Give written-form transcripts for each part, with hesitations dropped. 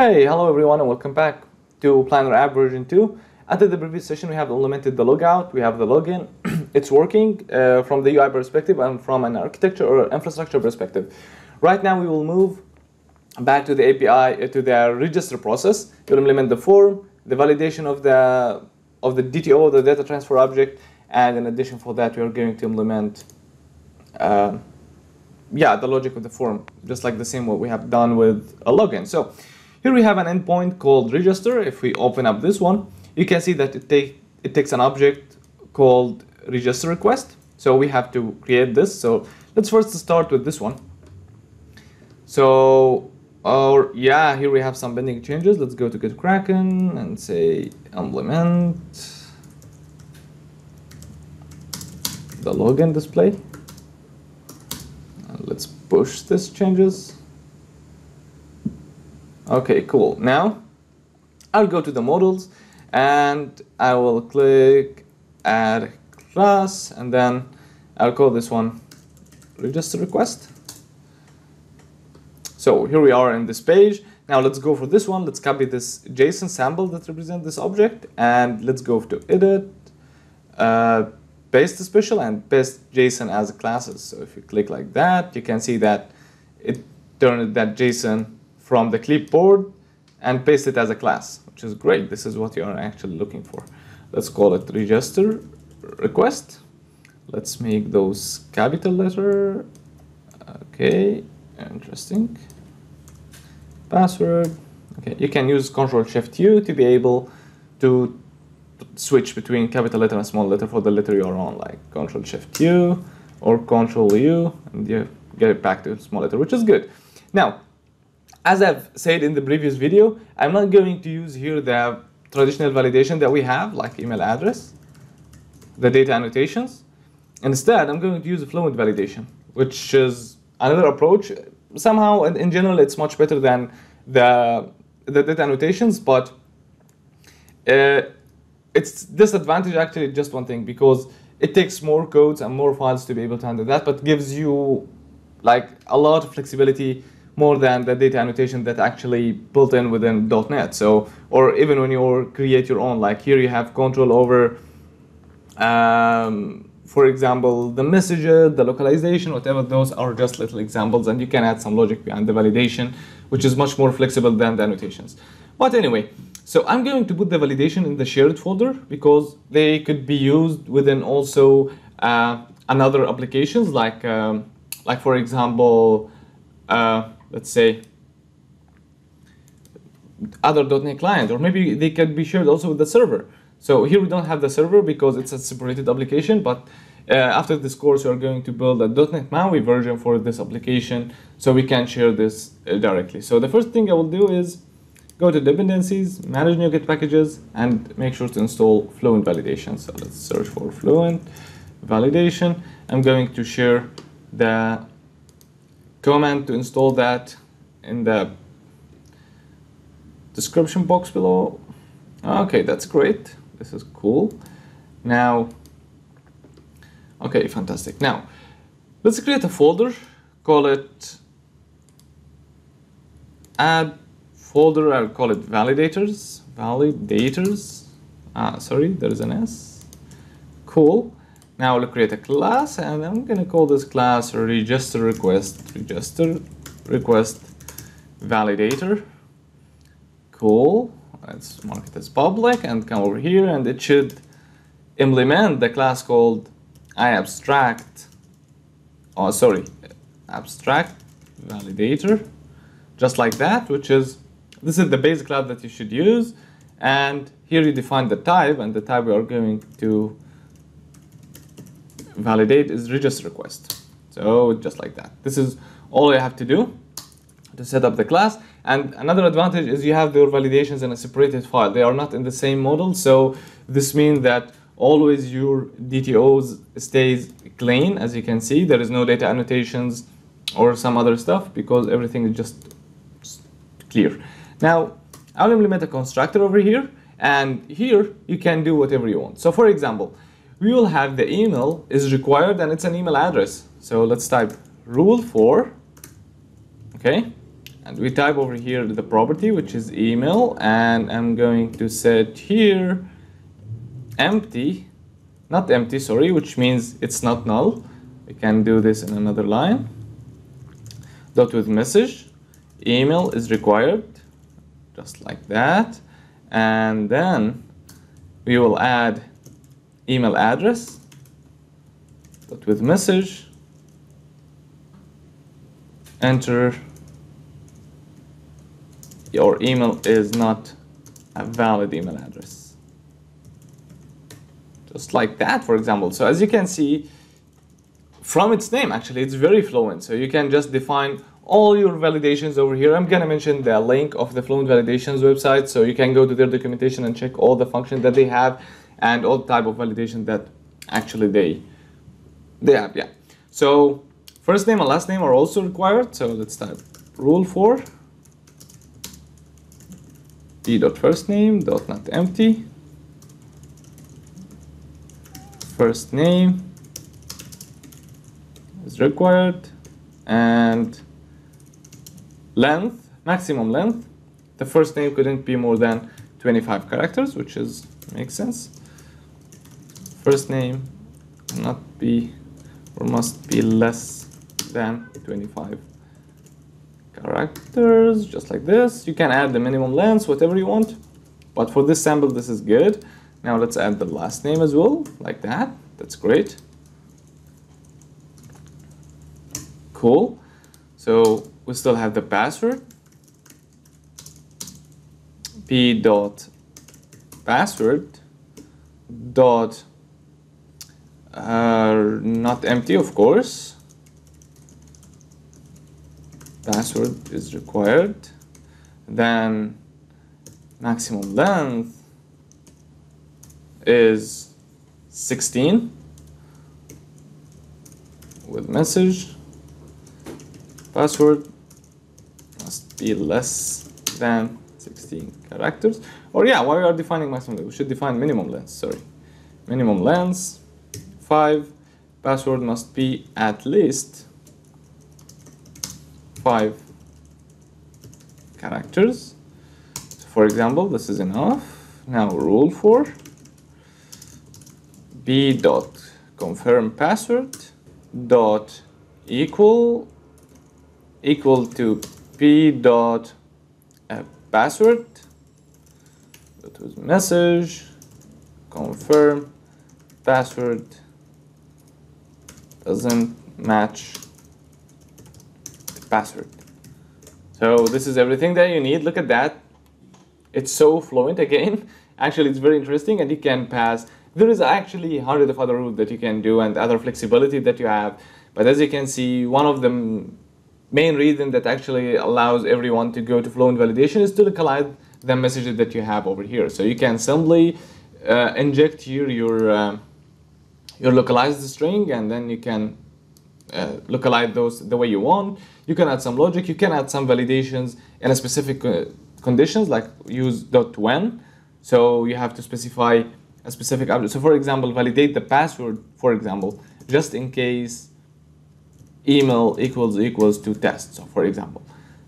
Hey, hello everyone and welcome back to Planner App version 2. At the previous session we have implemented the logout, we have the login. It's working from the UI perspective and from an architecture or infrastructure perspective. Right now we will move back to the API, to the register process. You'll implement the form, the validation of the DTO, the data transfer object, and in addition for that we are going to implement the logic of the form, just like the same what we have done with a login. So here we have an endpoint called register. If we open up this one, you can see that it takes an object called register request. So we have to create this. So let's first start with this one. So here we have some pending changes. Let's go to GitKraken and say implement the login display. And let's push these changes. Okay, cool. Now I'll go to the models and I will click add class and then I'll call this one register request. So here we are in this page. Now let's go for this one. Let's copy this JSON sample that represents this object and let's go to edit, paste the special and paste JSON as classes. So if you click like that, you can see that it turned that JSON from the clipboard and paste it as a class, which is great. This is what you are actually looking for. Let's call it register request. Let's make those capital letter. Okay, interesting. Password. Okay, you can use Ctrl+Shift+U to be able to switch between capital letter and small letter for the letter you are on, like Ctrl+Shift+U or Ctrl+U, and you get it back to small letter, which is good. Now, as I've said in the previous video, I'm not going to use here the traditional validation that we have, like email address, the data annotations. Instead, I'm going to use a fluent validation, which is another approach. Somehow, in general, it's much better than the data annotations, but it's disadvantage actually just one thing, because it takes more codes and more files to be able to handle that, but gives you like a lot of flexibility, more than the data annotation that actually built in within .NET. So, or even when you create your own, like here you have control over, for example, the messages, the localization, whatever. Those are just little examples, and you can add some logic behind the validation, which is much more flexible than the annotations. But anyway, so I'm going to put the validation in the shared folder because they could be used within also another applications, like for example, let's say other .NET client, or maybe they can be shared also with the server. So here we don't have the server because it's a separated application, but after this course we are going to build a .NET MAUI version for this application so we can share this directly. So the first thing I will do is go to dependencies, manage NuGet packages, and make sure to install Fluent Validation. So let's search for Fluent Validation. I'm going to share the command to install that in the description box below. Okay, that's great. This is cool. Now, okay, fantastic. Now, let's create a folder, call it add folder. I'll call it validators. Validators. Sorry, there is an S. Cool. Now I'll create a class and I'm going to call this class register request validator. Cool. Let's mark it as public and come over here, and it should implement the class called abstract validator, just like that, which is, this is the base class that you should use. And here you define the type, and the type we are going to validate is register request. So just like that, this is all you have to do to set up the class. And another advantage is you have your validations in a separated file. They are not in the same model, so this means that always your DTOs stays clean. As you can see, there is no data annotations or some other stuff because everything is just clear. Now I'll implement a constructor over here, and here you can do whatever you want. So for example, we will have the email is required and it's an email address. So let's type rule4, okay, And we type over here the property, which is email, and I'm going to set here empty, not empty, sorry, which means it's not null. We can do this in another line. Dot with message, email is required, just like that. And then we will add email address. Dot with message, enter. Your email is not a valid email address. Just like that, for example. So as you can see from its name, actually, it's very fluent. So you can just define all your validations over here. I'm going to mention the link of the Fluent Validations website. So you can go to their documentation and check all the functions that they have and all type of validation that actually they have. Yeah. So first name and last name are also required. So let's type rule 4. d.firstname dot not empty, first name is required, and length, maximum length, the first name couldn't be more than 25 characters, which is makes sense. First name cannot be or must be less than 25 characters, just like this. You can add the minimum length, whatever you want, but for this sample this is good. Now let's add the last name as well, like that. That's great. Cool. So we still have the password, p.password dot not empty, of course. Password is required, then maximum length is 16 with message, password must be less than 16 characters. Or yeah, why we are defining maximum length? We should define minimum length, sorry. Minimum length 5, password must be at least 5 characters. So for example, this is enough. Now rule 4, b dot confirm password dot equal to p dot password dot with message confirm password doesn't match password. So this is everything that you need. Look at that. It's so fluent again. Actually, it's very interesting, and you can pass. There is actually 100 of other rules that you can do and other flexibility that you have. But as you can see, one of the main reason that actually allows everyone to go to Fluent Validation is to localize the messages that you have over here. So you can simply inject here your localized string, and then you can localize those the way you want. You can add some logic, you can add some validations in a specific conditions, like use .when. So you have to specify a specific object. So for example, validate the password, for example, just in case email equals to test. So for example,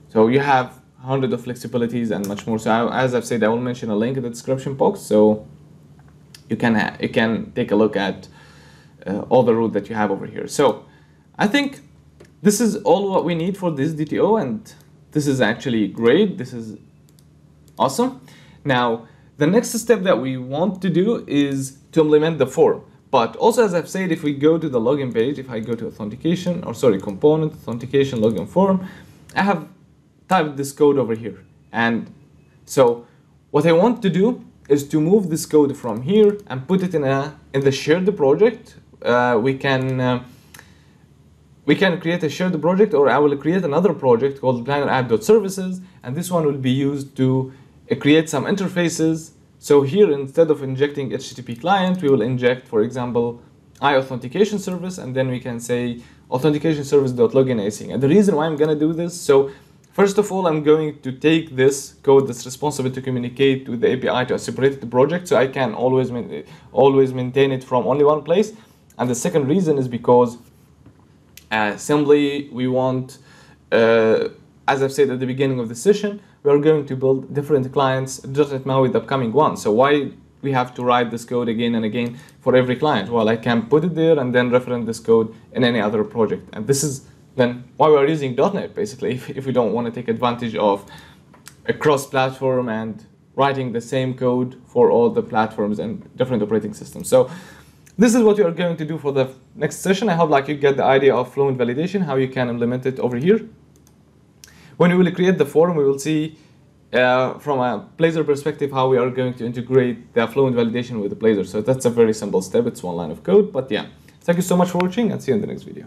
so you have 100 of flexibilities and much more. So as I've said, I will mention a link in the description box, so you can take a look at all the rules that you have over here. So I think this is all what we need for this DTO, and this is actually great. This is awesome. Now, the next step that we want to do is to implement the form. But also, as I've said, if we go to the login page, if I go to authentication, or sorry, component, authentication, login form, I have typed this code over here. And so what I want to do is to move this code from here and put it in the shared project. We can create a shared project, or I will create another project called Planner App.services, and this one will be used to create some interfaces. So here, instead of injecting HTTP client, we will inject, for example, iAuthentication service, and then we can say authentication service.login async. And the reason why I'm going to do this, so first of all, I'm going to take this code that's responsible to communicate with the API to a separated project, so I can always maintain it from only one place. And the second reason is because simply we want as I've said at the beginning of the session, we are going to build different clients, .NET MAUI, the upcoming one. So why we have to write this code again and again for every client? Well, I can put it there and then reference this code in any other project. And this is then why we are using .NET, basically, if we don't want to take advantage of a cross-platform and writing the same code for all the platforms and different operating systems. So this is what you are going to do for the next session. I hope like you get the idea of Fluent Validation, how you can implement it over here. When we will create the form, we will see from a Blazor perspective how we are going to integrate the Fluent Validation with the Blazor. So that's a very simple step. It's one line of code, but yeah. Thank you so much for watching and see you in the next video.